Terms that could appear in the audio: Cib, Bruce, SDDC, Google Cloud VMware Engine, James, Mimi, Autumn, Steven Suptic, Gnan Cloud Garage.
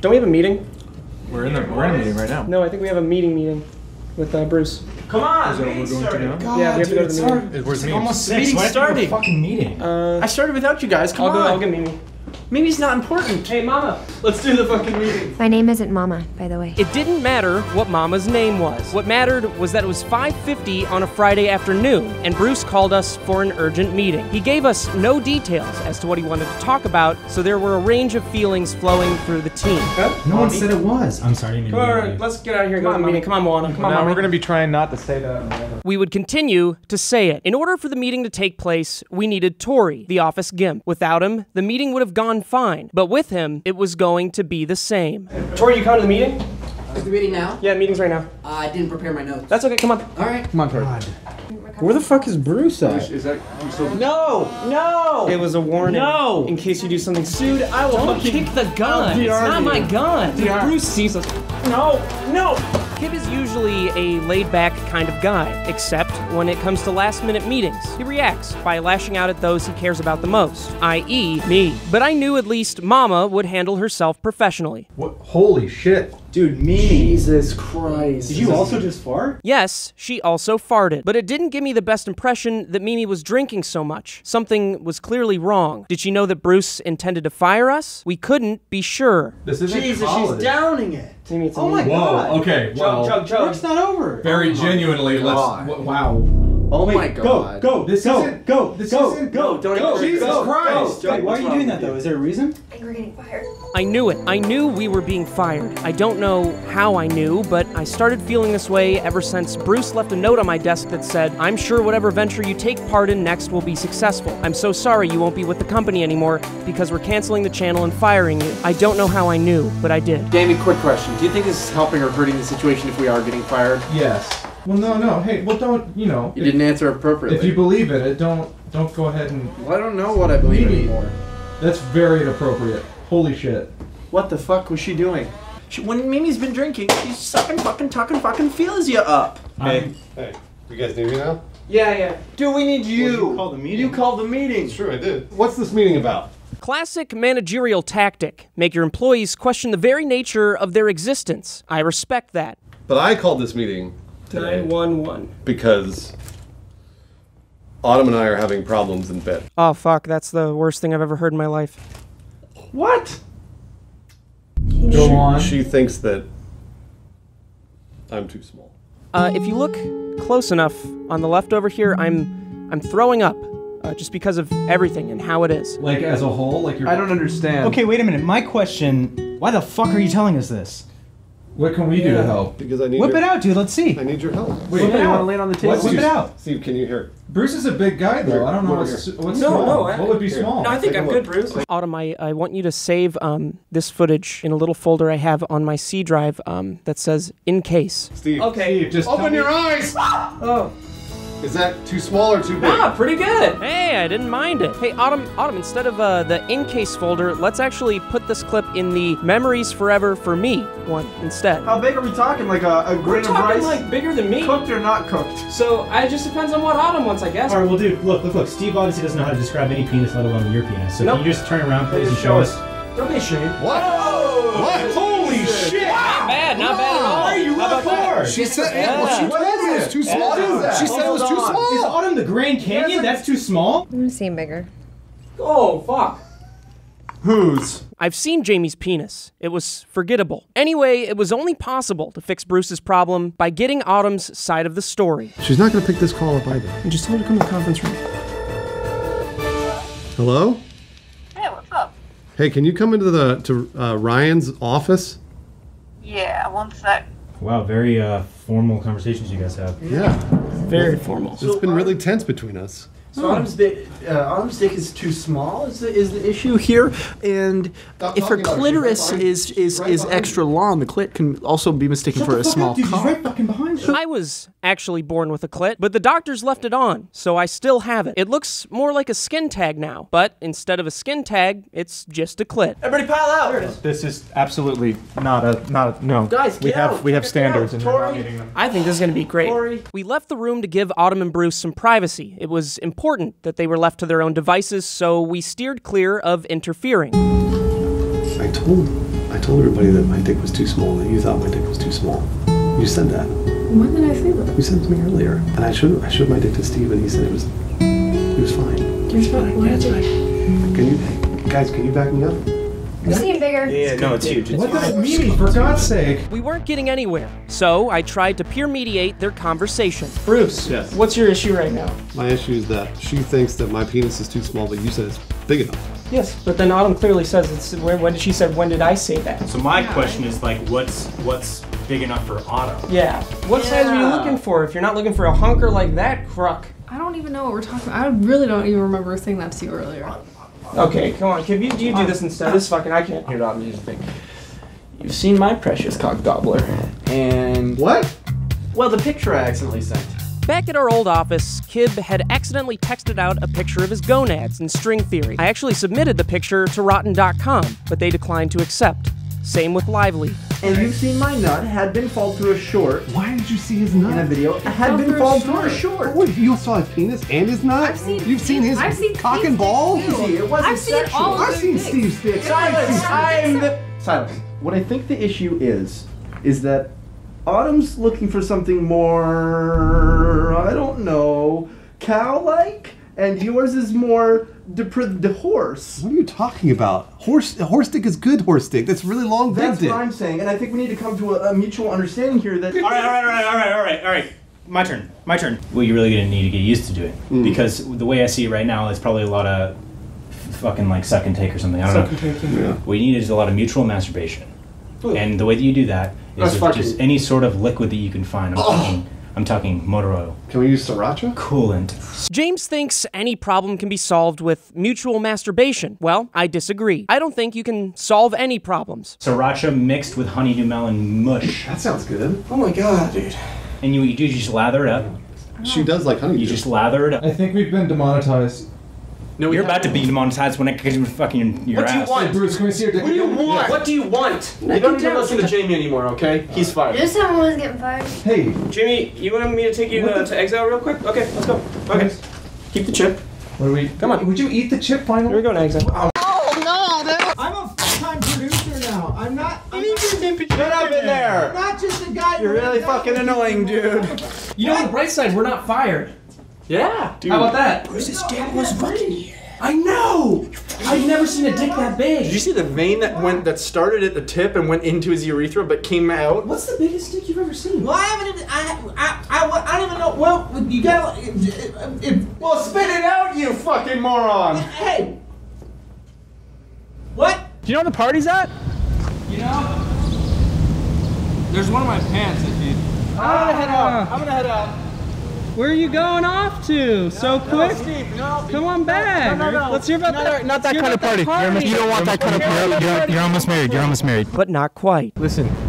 Don't we have a meeting? We're in a meeting right now. No, I think we have a meeting with Bruce. Come on! Is that what we're going to do? God, yeah, we have to go to the meeting. Where's the meeting? Almost 6. Why started a fucking meeting? I started without you guys. Come on. I'll get Mimi. Mimi's not important. Hey, Mama, let's do the fucking meeting. My name isn't Mama, by the way. It didn't matter what Mama's name was. What mattered was that it was 5:50 on a Friday afternoon, and Bruce called us for an urgent meeting. He gave us no details as to what he wanted to talk about, so there were a range of feelings flowing through the team. No one said it was. I'm sorry, Mimi. Come on, let's get out of here and go to the meeting. Come on, Moana. Come on, Mama. We're going to be trying not to say that. We would continue to say it. In order for the meeting to take place, we needed Tori, the office gimp. Without him, the meeting would have gone fine, but with him, it was going to be the same. Tori, you come to the meeting? Is the meeting now? Yeah, meeting's right now. I didn't prepare my notes. That's okay, come on. All right. Come on, Tori. God. Where the fuck is Bruce at? Bruce, is that... No! It was a warning. No! In case you do something... Dude, I will fucking... Don't kick the gun! It's not my gun! Dude, Bruce sees us... No! No! Cib is usually a laid-back kind of guy, except when it comes to last-minute meetings. He reacts by lashing out at those he cares about the most, i.e. me. But I knew at least Mama would handle herself professionally. What? Holy shit. Dude, me. Jesus Christ. Did you also just fart? Yes, she also farted. But it didn't give me the best impression that Mimi was drinking so much. Something was clearly wrong. Did she know that Bruce intended to fire us? We couldn't be sure. This isn't Jesus, college. She's downing it. Oh my God. Whoa, okay, well. Chug. Work's not over. Very genuinely, let's, wow. Oh my God. Go. Don't go. Jesus Christ. Why are you doing that though? Is there a reason? I think we're getting fired. I knew it. I knew we were being fired. I don't know how I knew, but I started feeling this way ever since Bruce left a note on my desk that said, "I'm sure whatever venture you take part in next will be successful. I'm so sorry you won't be with the company anymore because we're canceling the channel and firing you." I don't know how I knew, but I did. Jamie, quick question. Do you think this is helping or hurting the situation if we are getting fired? Yes. Well, no. Hey, well, don't, you know... You didn't answer appropriately. If you believe in it, don't go ahead and... Well, I don't know what I believe anymore. That's very inappropriate. Holy shit. What the fuck was she doing? When Mimi's been drinking, she's sucking, fucking, talking, fucking feels you up. Hey, you guys need me now? Yeah. Dude, we need you. Well, you called the meeting. It's true, I did. What's this meeting about? Classic managerial tactic. Make your employees question the very nature of their existence. I respect that. But I called this meeting... 911. Because Autumn and I are having problems in bed. Oh fuck, that's the worst thing I've ever heard in my life. What? Go on. She thinks that I'm too small. If you look close enough on the left over here, I'm throwing up. Just because of everything and how it is. Like as a whole? Like you're... I don't understand. Okay, wait a minute. My question, why the fuck are you telling us this? What can we do to help? Because I need Whip it out, dude. Let's see. I need your help. Wait, you want to lay it on the table? Whip it out. Steve, can you hear? Bruce is a big guy, though. I don't know what's small. What would be small? No, I think I'm good, Bruce. Autumn, I want you to save this footage in a little folder I have on my C drive that says, "In case." Steve. Okay. Steve, just open your eyes! Oh. Is that too small or too big? Nah, pretty good. Hey, I didn't mind it. Hey, Autumn, instead of the in-case folder, let's actually put this clip in the Memories Forever for Me one instead. How big are we talking? Like a grain of rice? We're talking like bigger than me. Cooked or not cooked? So, it just depends on what Autumn wants, I guess. All right, well, dude, look. Steve obviously doesn't know how to describe any penis, let alone your penis. So can you just turn around, please, and show us? Don't be ashamed. What? Whoa! What? Holy shit! Wow. Not bad at all. Why are you up for? She said it was too small. She said it was too small. Is Autumn the Grand Canyon? That's too small? I'm seeing bigger. Oh, fuck. Whose? I've seen Jamie's penis. It was forgettable. Anyway, it was only possible to fix Bruce's problem by getting Autumn's side of the story. She's not going to pick this call up either. And just tell her to come to the conference room. Hello? Hey, what's up? Hey, can you come into to Ryan's office? Yeah, one sec. Wow, very formal conversations you guys have. Yeah. Very formal. So it's been really tense between us. So Autumn's dick is too small is the issue here, and if her clitoris is extra long, the clit can also be mistaken for a small cock. Right fucking behind you. I was actually born with a clit, but the doctors left it on, so I still have it. It looks more like a skin tag now, but instead of a skin tag, it's just a clit. Everybody pile out! There it is. This is absolutely not a no. Guys, we have standards and we're not meeting them. I think this is gonna be great. Tori. We left the room to give Autumn and Bruce some privacy. It was important that they were left to their own devices, so we steered clear of interfering. I told I told everybody that my dick was too small and that you thought my dick was too small. You said that. When did I say that? You said to me earlier. And I showed my dick to Steve and he said it was fine. It's fine. Why did I? Guys, can you back me up? It's even bigger. Yeah, no, it's huge. What does it mean, for God's sake? We weren't getting anywhere, so I tried to peer mediate their conversation. Bruce, yes. What's your issue right now? My issue is that she thinks that my penis is too small, but you said it's big enough. Yes, but then Autumn clearly says it's. When did I say that? So my question is like, what's big enough for Autumn? Yeah. What size are you looking for? If you're not looking for a honker like that, crook. I don't even know what we're talking about. I really don't even remember saying that to you earlier. Okay, come on. Can you do this instead? This fucking I can't hear Autumn do this thing. You've seen my precious cock gobbler, and what? Well, the picture I accidentally sent. Back at our old office, Cib had accidentally texted out a picture of his gonads in string theory. I actually submitted the picture to Rotten.com, but they declined to accept. Same with Lively. And you've seen my nut had been fall through a short. Why did you see his nut? In a video, had been fall through a short. Wait, you saw his penis and his nut? You've seen his cock and balls? I've seen all of them. I've seen Steve's dick. Silence. What I think the issue is that Autumn's looking for something more, I don't know, cow-like? And yours is more the horse. What are you talking about? Horse dick is good horse dick. That's really long. That's what I'm saying. And I think we need to come to a mutual understanding here that... All right. My turn. Well, you're really going to need to get used to doing it. Because the way I see it right now is probably a lot of fucking like suck and take or something. I don't know. Suck and take, yeah. What you need is a lot of mutual masturbation. Ooh. And the way that you do that is with just any sort of liquid that you can find. I'm talking motor oil. Can we use sriracha? Coolant. James thinks any problem can be solved with mutual masturbation. Well, I disagree. I don't think you can solve any problems. Sriracha mixed with honeydew melon mush. That sounds good. Oh my god, dude. And you do, you just lather it up. She does like honeydew. You just lather it up. I think we've been demonetized. No, you're about to be demonetized when I get fucking your ass. What do you want? Hey, Bruce, can we see your dick? What do you want? What do you want? You don't need to listen to Jamie anymore, okay? He's fired. You're someone who's getting fired. Hey. Jamie, you want me to take you to exile real quick? Okay, let's go. Okay. Keep the chip. What do we... Come on. Would you eat the chip finally? Here we go to exile. Oh, no, dude. I'm a full-time producer now. I'm not... Shut up in there. I'm not just a guy... You're really fucking annoying, dude. You know, on the bright side, we're not fired. Yeah, dude. How about that? Bruce's dick was fucking huge. I know! I've never seen a dick that big. Did you see the vein that started at the tip and went into his urethra but came out? What's the biggest dick you've ever seen? Well, I haven't even, I don't even know, well, you gotta, well, spit it out, you fucking moron! Hey! What? Do you know where the party's at? You know? There's one of my pants that did. I'm gonna head out. Where are you going off to so quick? Steve, come on back. No. Let's hear about that. Not that kind of party. You don't want that kind of party. You're almost married. But not quite. Listen,